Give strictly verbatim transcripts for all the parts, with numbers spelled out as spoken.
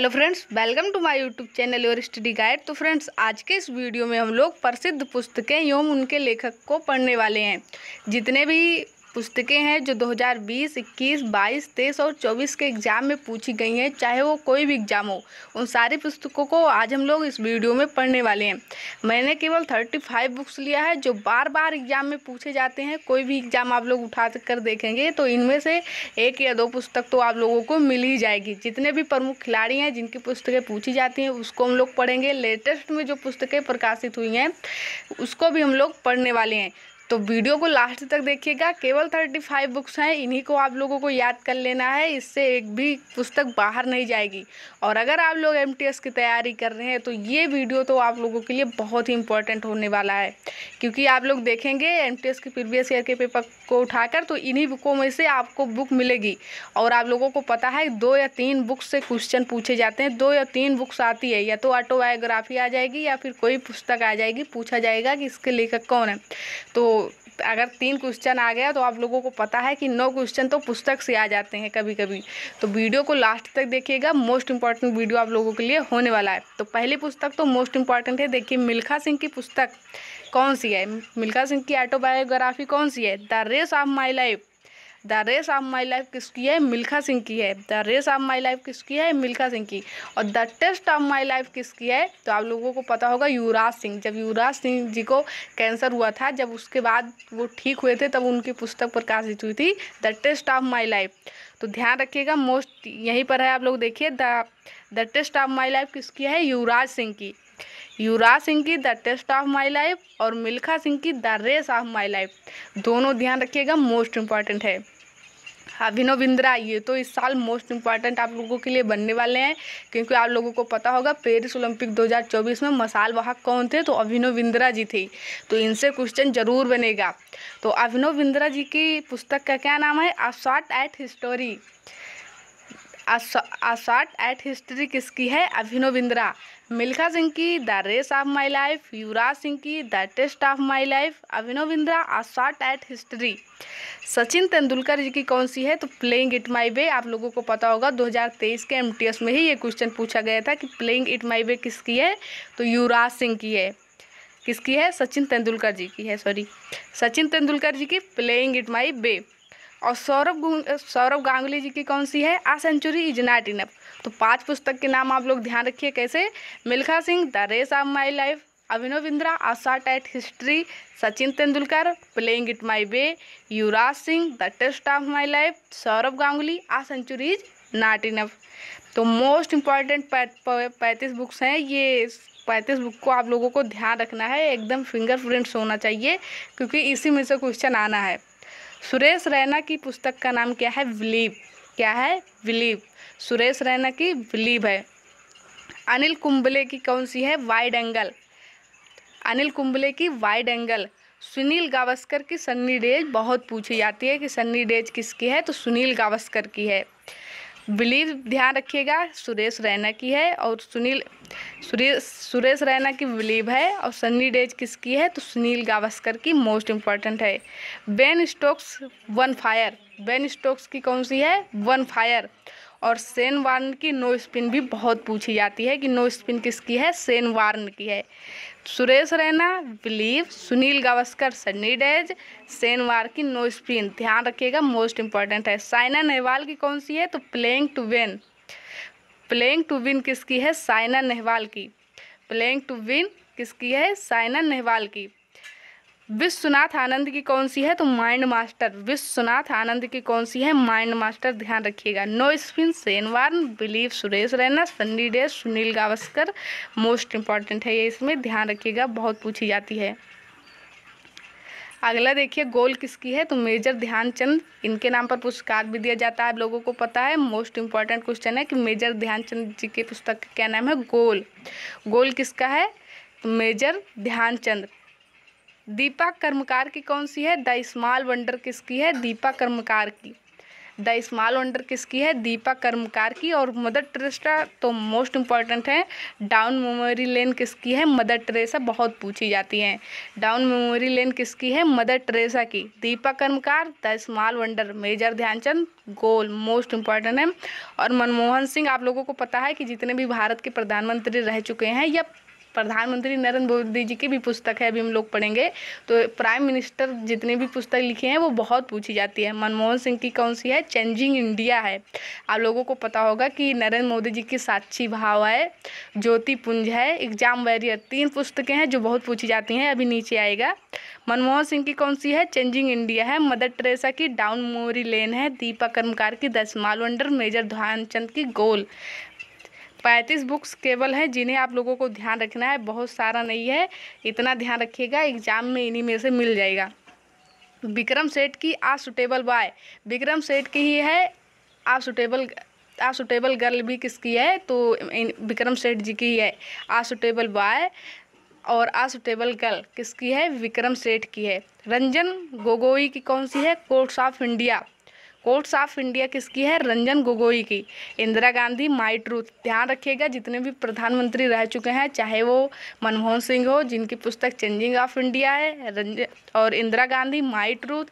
Hello friends, welcome to my YouTube channel your study guide. तो friends, आज के इस वीडियो में हम लोग प्रसिद्ध पुस्तकें एवं उनके लेखक को पढ़ने वाले हैं। जितने भी पुस्तकें हैं जो दो हज़ार बीस, इक्कीस, बाईस, तेईस और चौबीस के एग्ज़ाम में पूछी गई हैं, चाहे वो कोई भी एग्ज़ाम हो, उन सारी पुस्तकों को आज हम लोग इस वीडियो में पढ़ने वाले हैं। मैंने केवल पैंतीस बुक्स लिया है जो बार बार एग्ज़ाम में पूछे जाते हैं। कोई भी एग्ज़ाम आप लोग उठा कर देखेंगे तो इनमें से एक या दो पुस्तक तो आप लोगों को मिल ही जाएगी। जितने भी प्रमुख खिलाड़ी हैं जिनकी पुस्तकें पूछी जाती हैं उसको हम लोग पढ़ेंगे। लेटेस्ट में जो पुस्तकें प्रकाशित हुई हैं उसको भी हम लोग पढ़ने वाले हैं। तो वीडियो को लास्ट तक देखिएगा। केवल पैंतीस बुक्स हैं, इन्हीं को आप लोगों को याद कर लेना है। इससे एक भी पुस्तक बाहर नहीं जाएगी। और अगर आप लोग एमटीएस की तैयारी कर रहे हैं तो ये वीडियो तो आप लोगों के लिए बहुत ही इम्पोर्टेंट होने वाला है, क्योंकि आप लोग देखेंगे एमटीएस के प्रीवियस ईयर के पेपर को उठाकर तो इन्हीं बुकों में से आपको बुक मिलेगी। और आप लोगों को पता है दो या तीन बुक्स से क्वेश्चन पूछे जाते हैं। दो या तीन बुक्स आती है, या तो ऑटोबायोग्राफी आ जाएगी या फिर कोई पुस्तक आ जाएगी। पूछा जाएगा कि इसके लेखक कौन है। तो अगर तीन क्वेश्चन आ गया तो आप लोगों को पता है कि नौ क्वेश्चन तो पुस्तक से आ जाते हैं कभी कभी। तो वीडियो को लास्ट तक देखिएगा, मोस्ट इंपॉर्टेंट वीडियो आप लोगों के लिए होने वाला है। तो पहली पुस्तक तो मोस्ट इंपॉर्टेंट है। देखिए, मिल्खा सिंह की पुस्तक कौन सी है, मिल्खा सिंह की ऑटोबायोग्राफी कौन सी है। The race of my life, the race of my life किसकी है, मिल्खा सिंह की है। The race of my life किसकी है, मिल्खा सिंह की। और the test of my life किसकी है, तो आप लोगों को पता होगा युवराज सिंह। जब युवराज सिंह जी को कैंसर हुआ था, जब उसके बाद वो ठीक हुए थे, तब उनकी पुस्तक प्रकाशित हुई थी the test of my life. तो ध्यान रखिएगा, मोस्ट यहीं पर है, आप लोग देखिए। The the test of my life किसकी है, युवराज सिंह की। युवराज सिंह की the test of my life और मिल्खा सिंह की the race of my life, दोनों ध्यान रखिएगा, मोस्ट इम्पॉर्टेंट है। अभिनव बिंद्रा, ये तो इस साल मोस्ट इम्पॉर्टेंट आप लोगों के लिए बनने वाले हैं, क्योंकि आप लोगों को पता होगा पेरिस ओलंपिक दो हज़ार चौबीस में मशाल वाहक कौन थे, तो अभिनव बिंद्रा जी थी। तो इनसे क्वेश्चन जरूर बनेगा। तो अभिनव बिंद्रा जी की पुस्तक का क्या नाम है, a shot at history. A shot at history किसकी है, अभिनव बिंद्रा। मिल्खा सिंह की the race of my life, Yuvraj Singh की the test of my life, Abhinav Bindra a shot at history. Sachin Tendulkar ji की कौन सी है, तो प्लेइंग इट माई वे। आप लोगों को पता होगा दो हज़ार तेईस के एमटीएस में ही ये क्वेश्चन पूछा गया था कि प्लेइंग इट माई वे किसकी है, तो युवराज सिंह की है। किसकी है, सचिन तेंदुलकर जी की है, सॉरी सचिन तेंदुलकर जी की प्लेइंग इट माई वे। और सौरभ सौरभ गांगुली जी की कौन सी है, a century is not enough. तो पांच पुस्तक के नाम आप लोग ध्यान रखिए, कैसे, Milkha Singh the race of my life, Abhinav Bindra a shot at history, Sachin Tendulkar playing it my way, Yuvraj Singh the test of my life, Sourav Ganguly a century is not enough. तो मोस्ट इम्पॉर्टेंट पैंतीस बुक्स हैं। ये पैंतीस बुक को आप लोगों को ध्यान रखना है, एकदम फिंगर प्रिंट्स होना चाहिए, क्योंकि इसी में से क्वेश्चन आना है। सुरेश रैना की पुस्तक का नाम क्या है, बिलीव। क्या है, बिलीव। सुरेश रैना की बिलीव है। अनिल कुंबले की कौन सी है, वाइड एंगल। अनिल कुंबले की वाइड एंगल। सुनील गावस्कर की सन्नी डेज बहुत पूछी जाती है कि सन्नी डेज किसकी है, तो सुनील गावस्कर की है। बिलीव ध्यान रखिएगा, सुरेश रैना की है और सुनील सुरेश सुरेश रैना की बिलीव है। और सन्नी डेज किसकी है, तो सुनील गावस्कर की, मोस्ट इम्पॉर्टेंट है। Ben Stokes one fire, Ben Stokes की कौन सी है, वन फायर। और शेन वार्न की नो स्पिन भी बहुत पूछी जाती है कि नो स्पिन किसकी है, शेन वार्न की है। Suresh Raina believe, Sunil Gavaskar sunny days, Shane Warne की नो स्पिन, ध्यान रखिएगा, मोस्ट इम्पॉर्टेंट है। साइना नेहवाल की कौन सी है, तो playing to win. Playing to win किसकी है, साइना नेहवाल की। प्लेइंग टू विन किसकी है, साइना नेहवाल की। विश्वनाथ आनंद की कौन सी है, तो माइंड मास्टर। विश्वनाथ आनंद की कौन सी है, माइंड मास्टर, ध्यान रखिएगा। No spin Shane Warne, believe Suresh Raina, sunny days Sunil Gavaskar, most important है ये, इसमें ध्यान रखिएगा, बहुत पूछी जाती है। अगला देखिए, गोल किसकी है, तो मेजर ध्यानचंद। इनके नाम पर पुरस्कार भी दिया जाता है, आप लोगों को पता है। मोस्ट इम्पॉर्टेंट क्वेश्चन है कि मेजर ध्यानचंद जी की पुस्तक का क्या नाम है, गोल। गोल किसका है, तो मेजर ध्यानचंद। दीपा कर्मकार की कौन सी है, द स्मॉल वंडर किसकी है, दीपा कर्मकार की। द स्मॉल वंडर किसकी है, दीपा कर्मकार की। और मदर टेरेसा तो मोस्ट इम्पॉर्टेंट है, डाउन मेमोरी लेन किसकी है, मदर टेरेसा बहुत पूछी जाती है। डाउन मेमोरी लेन किसकी है, मदर टेरेसा की। Dipa Karmakar, the small wonder, major Dhyanchand, goal most important है। और मनमोहन सिंह आप लोगों को पता है कि जितने भी भारत के प्रधानमंत्री रह चुके हैं या प्रधानमंत्री नरेंद्र मोदी जी की भी पुस्तक है, अभी हम लोग पढ़ेंगे। तो प्राइम मिनिस्टर जितने भी पुस्तक लिखे हैं वो बहुत पूछी जाती है। मनमोहन सिंह की कौन सी है, चेंजिंग इंडिया है। आप लोगों को पता होगा कि नरेंद्र मोदी जी की साक्षी भाव है, ज्योति पुंज है, एग्जाम वैरियर, तीन पुस्तकें हैं जो बहुत पूछी जाती हैं, अभी नीचे आएगा। मनमोहन सिंह की कौन सी है, चेंजिंग इंडिया है। मदर टेरेसा की डाउन मेमोरी लेन है। दीपा कर्मकार की the small wonder. Major Dhyanchand की गोल। पैंतीस बुक्स केवल हैं जिन्हें आप लोगों को ध्यान रखना है, बहुत सारा नहीं है, इतना ध्यान रखिएगा, एग्जाम में इन्हीं में से मिल जाएगा। विक्रम सेठ की आ सुटेबल बॉय, विक्रम सेठ की ही है a suitable, a suitable girl भी किसकी है, तो विक्रम सेठ जी की ही है। आ सुटेबल बॉय और आ सुटेबल गर्ल किसकी है, विक्रम सेठ की है। रंजन गोगोई की कौन सी है, courts of India, courts of India किसकी है, रंजन गोगोई की। Indira Gandhi, my truth. ध्यान रखिएगा जितने भी प्रधानमंत्री रह चुके हैं, चाहे वो मनमोहन सिंह हो जिनकी पुस्तक चेंजिंग ऑफ इंडिया है, रंजन और इंदिरा गांधी, माई ट्रूथ,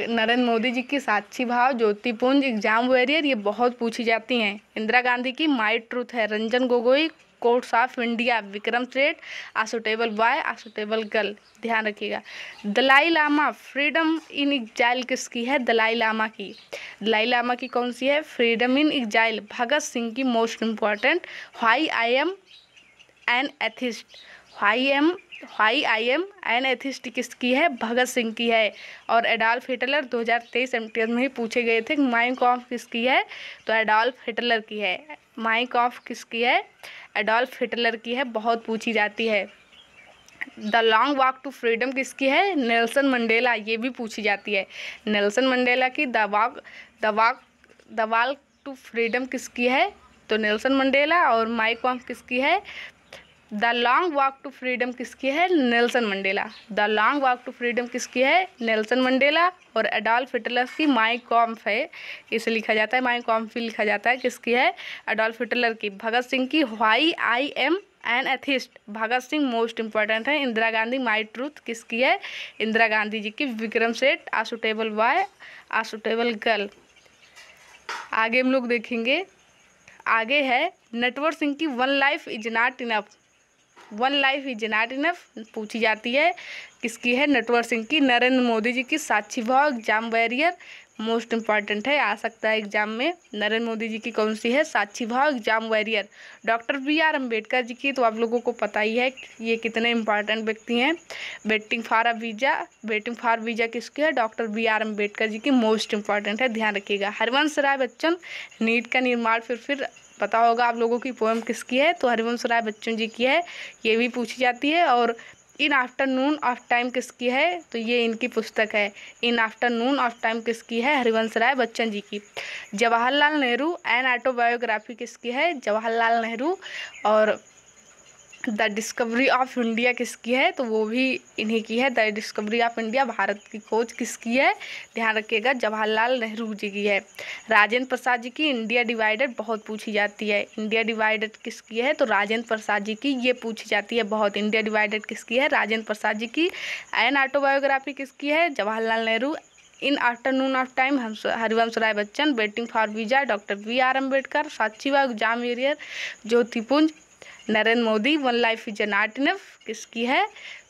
नरेंद्र मोदी जी की साक्षी भाव, ज्योति पुंज, एग्जाम वैरियर, ये बहुत पूछी जाती हैं। इंदिरा गांधी की माई ट्रूथ है। Ranjan Gogoi, courts of India, Vikram Seth, a suitable boy, a suitable girl, ध्यान रखिएगा। Dalai Lama, freedom in exile किसकी है, दलाई लामा की। दलाई लामा की कौन सी है, freedom in exile, Bhagat Singh की most important. Why I am an atheist, why am why I am an atheist किसकी है, भगत सिंह की है। और एडॉल्फ हिटलर दो हज़ार तेईस एमटीएस में ही पूछे गए थे। माई कॉम किसकी है, तो एडॉल्फ हिटलर की है। माई कॉम किसकी है, एडॉल्फ हिटलर की है, बहुत पूछी जाती है। The long walk to freedom किसकी है, नेल्सन मंडेला, ये भी पूछी जाती है। नेल्सन मंडेला की the walk the walk the walk to freedom किसकी है, तो नेल्सन मंडेला। और माई कॉम किसकी है, the long walk to freedom किसकी है, Nelson Mandela. The long walk to freedom किसकी है, नेल्सन मंडेला। और एडॉल्फ हिटलर की माई कॉम है, इसे लिखा जाता है, माई कॉम भी लिखा जाता है, किसकी है, एडॉल्फ हिटलर की। भगत सिंह की why I am an atheist, Bhagat Singh most important है। इंदिरा गांधी, माई ट्रूथ किसकी है, इंदिरा गांधी जी की। Vikram Seth, a suitable boy, a suitable girl. आगे हम लोग देखेंगे, आगे है नटवर सिंह की one life is not enough, one life is not enough पूछी जाती है, किसकी है, नटवर सिंह की। नरेंद्र मोदी जी की Sakshi Bhav, exam barrier most important है, आ सकता है एग्जाम में। नरेंद्र मोदी जी की कौन सी है, Sakshi Bhav, exam barrier. Doctor B R Ambedkar ji की तो आप लोगों को पता ही है कि ये कितने इम्पॉर्टेंट व्यक्ति हैं। Waiting for a visa, waiting for visa किसकी है, doctor B R Ambedkar ji की, मोस्ट इम्पॉर्टेंट है, ध्यान रखिएगा। हरिवंश राय बच्चन, नीट का निर्माण, फिर फिर पता होगा आप लोगों की पोएम किसकी है, तो हरिवंश राय बच्चन जी की है, ये भी पूछी जाती है। और इन आफ्टरनून ऑफ टाइम किसकी है, तो ये इनकी पुस्तक है। इन आफ्टरनून ऑफ टाइम किसकी है, हरिवंश राय बच्चन जी की। जवाहरलाल नेहरू, एन ऑटोबायोग्राफी किसकी है, जवाहरलाल नेहरू। और द डिस्कवरी ऑफ इंडिया किसकी है, तो वो भी इन्हीं की है, the discovery of India, Bharat की खोज किसकी है, ध्यान रखिएगा, जवाहरलाल नेहरू जी की है। राजेंद्र प्रसाद जी की इंडिया डिवाइडेड बहुत पूछी जाती है। इंडिया डिवाइडेड किसकी है, तो राजेंद्र प्रसाद जी की, ये पूछी जाती है बहुत। इंडिया डिवाइडेड किसकी है, राजेंद्र प्रसाद जी की। एन ऑटोबायोग्राफी किसकी है, Jawaharlal Nehru. In afternoon of time, Harivansh Rai Bachchan. Waiting for visa, doctor B R Ambedkar. Sakshi Bhav, exam warrior, Jyotipunj. Narendra Modi, one life is not enough किसकी है,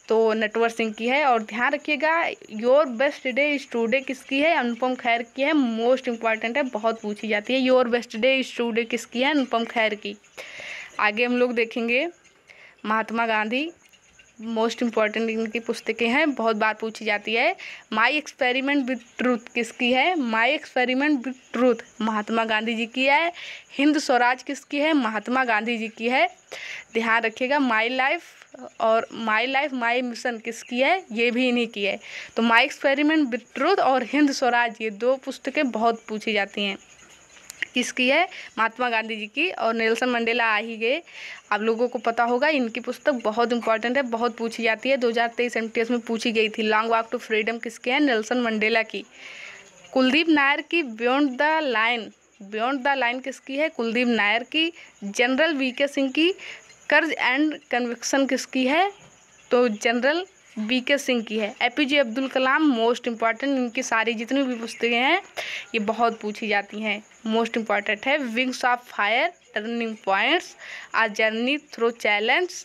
तो नटवर सिंह की है। और ध्यान रखिएगा, your best day is today किसकी है, अनुपम खैर की है, मोस्ट इम्पॉर्टेंट है, बहुत पूछी जाती है। Your best day is today किसकी है, अनुपम खैर की। आगे हम लोग देखेंगे महात्मा गांधी, मोस्ट इम्पॉर्टेंट इनकी पुस्तकें हैं, बहुत बार पूछी जाती है। माई एक्सपेरिमेंट विद ट्रूथ किसकी है, my experiment with truth, Mahatma Gandhi ji की है। हिंद स्वराज किसकी है, महात्मा गांधी जी की है, ध्यान रखिएगा। माई लाइफ और माई लाइफ माई मिशन किसकी है, ये भी इन्हीं की है। तो माई एक्सपेरिमेंट विद ट्रूथ और हिंद स्वराज, ये दो पुस्तकें बहुत पूछी जाती हैं, किसकी है, महात्मा गांधी जी की। और नेल्सन मंडेला आ ही गए, आप लोगों को पता होगा, इनकी पुस्तक बहुत इंपॉर्टेंट है, बहुत पूछी जाती है, दो हज़ार तेईस एमटीएस में पूछी गई थी। लॉन्ग वॉक टू फ्रीडम किसकी है, नेल्सन मंडेला की। कुलदीप नायर की beyond the line, beyond the line किसकी है? कुलदीप नायर की। जनरल वी के सिंह की कर्ज एंड कन्विक्शन किसकी है? तो जनरल बी के सिंह की है। A P J Abdul Kalam most important, इनकी सारी जितनी भी पुस्तकें हैं ये बहुत पूछी जाती हैं, मोस्ट इम्पॉर्टेंट है। Wings of fire, turning points, a journey through challenge,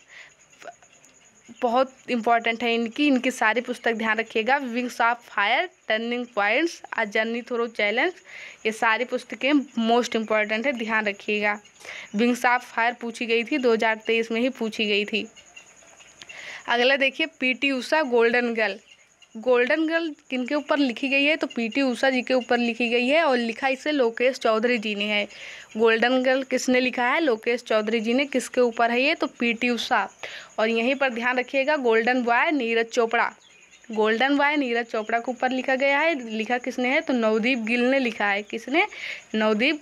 बहुत इंपॉर्टेंट है इनकी, इनकी सारी पुस्तक ध्यान रखिएगा। Wings of fire, turning points, a journey through challenge, ये सारी पुस्तकें मोस्ट इम्पॉर्टेंट है, ध्यान रखिएगा। विंग्स ऑफ फायर पूछी गई थी, दो हजार तेईस में ही पूछी गई थी। अगला देखिए PT Usha, golden girl. Golden girl किनके ऊपर लिखी गई है? तो पीटी ऊषा जी के ऊपर लिखी गई है और लिखा इसे लोकेश चौधरी जी ने है। गोल्डन गर्ल किसने लिखा है? लोकेश चौधरी जी ने। किसके ऊपर है ये? तो पीटी ऊषा। और यहीं पर ध्यान रखिएगा golden boy Neeraj Chopra, golden boy Neeraj Chopra के ऊपर लिखा गया है। लिखा किसने है? तो नवदीप गिल ने लिखा है। किसने? नवदीप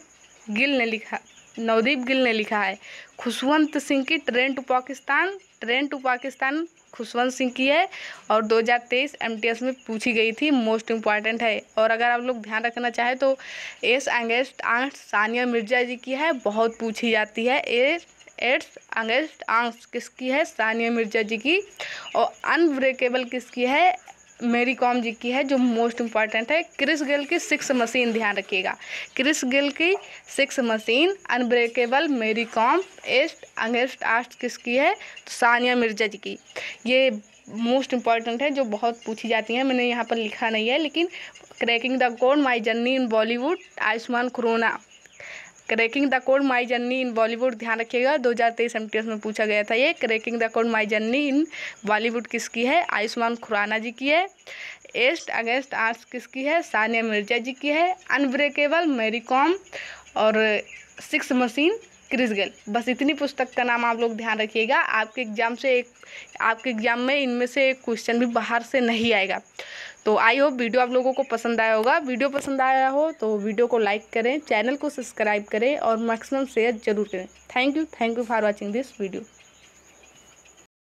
गिल ने लिखा, नवदीप गिल ने लिखा है। खुशवंत सिंह की train to Pakistan, train to Pakistan Khushwant Singh की है और दो हज़ार तेईस एमटीएस में पूछी गई थी, मोस्ट इम्पॉर्टेंट है। और अगर आप लोग ध्यान रखना चाहें तो ace against ants Sania Mirza ji की है, बहुत पूछी जाती है। एस एड्स अगेंस्ट आंट्स किसकी है? सानिया मिर्जा जी की। और अनब्रेकेबल किसकी है? मेरी कॉम जी की है, जो मोस्ट इम्पॉर्टेंट है। क्रिस गेल की सिक्स मशीन, ध्यान रखिएगा, क्रिस गेल की सिक्स मशीन, अनब्रेकेबल, मेरी कॉम, एस्ट अगेंस्ट आर्ट्स किसकी है? तो सानिया मिर्जा जी की। ये मोस्ट इम्पॉर्टेंट है, जो बहुत पूछी जाती हैं। मैंने यहाँ पर लिखा नहीं है लेकिन cracking the code my journey in Bollywood, Ayushmann Khurrana. Cracking the code my journey in Bollywood, ध्यान रखिएगा दो हज़ार तेईस एम टी एस में पूछा गया था ये। Cracking the code my journey in Bollywood किसकी है? आयुष्मान खुराना जी की है। एस्ट अगेंस्ट आर्ट्स किसकी है? सानिया मिर्जा जी की है। अनब्रेकेबल, मैरी कॉम और सिक्स मशीन, क्रिस गेल। बस इतनी पुस्तक का नाम आप लोग ध्यान रखिएगा। आपके एग्जाम से एक आपके एग्जाम में इनमें से एक क्वेश्चन भी बाहर से नहीं आएगा। तो आई होप वीडियो आप लोगों को पसंद आया होगा। वीडियो पसंद आया हो तो वीडियो को लाइक करें, चैनल को सब्सक्राइब करें और मैक्सिमम शेयर जरूर करें। Thank you, thank you for watching this video.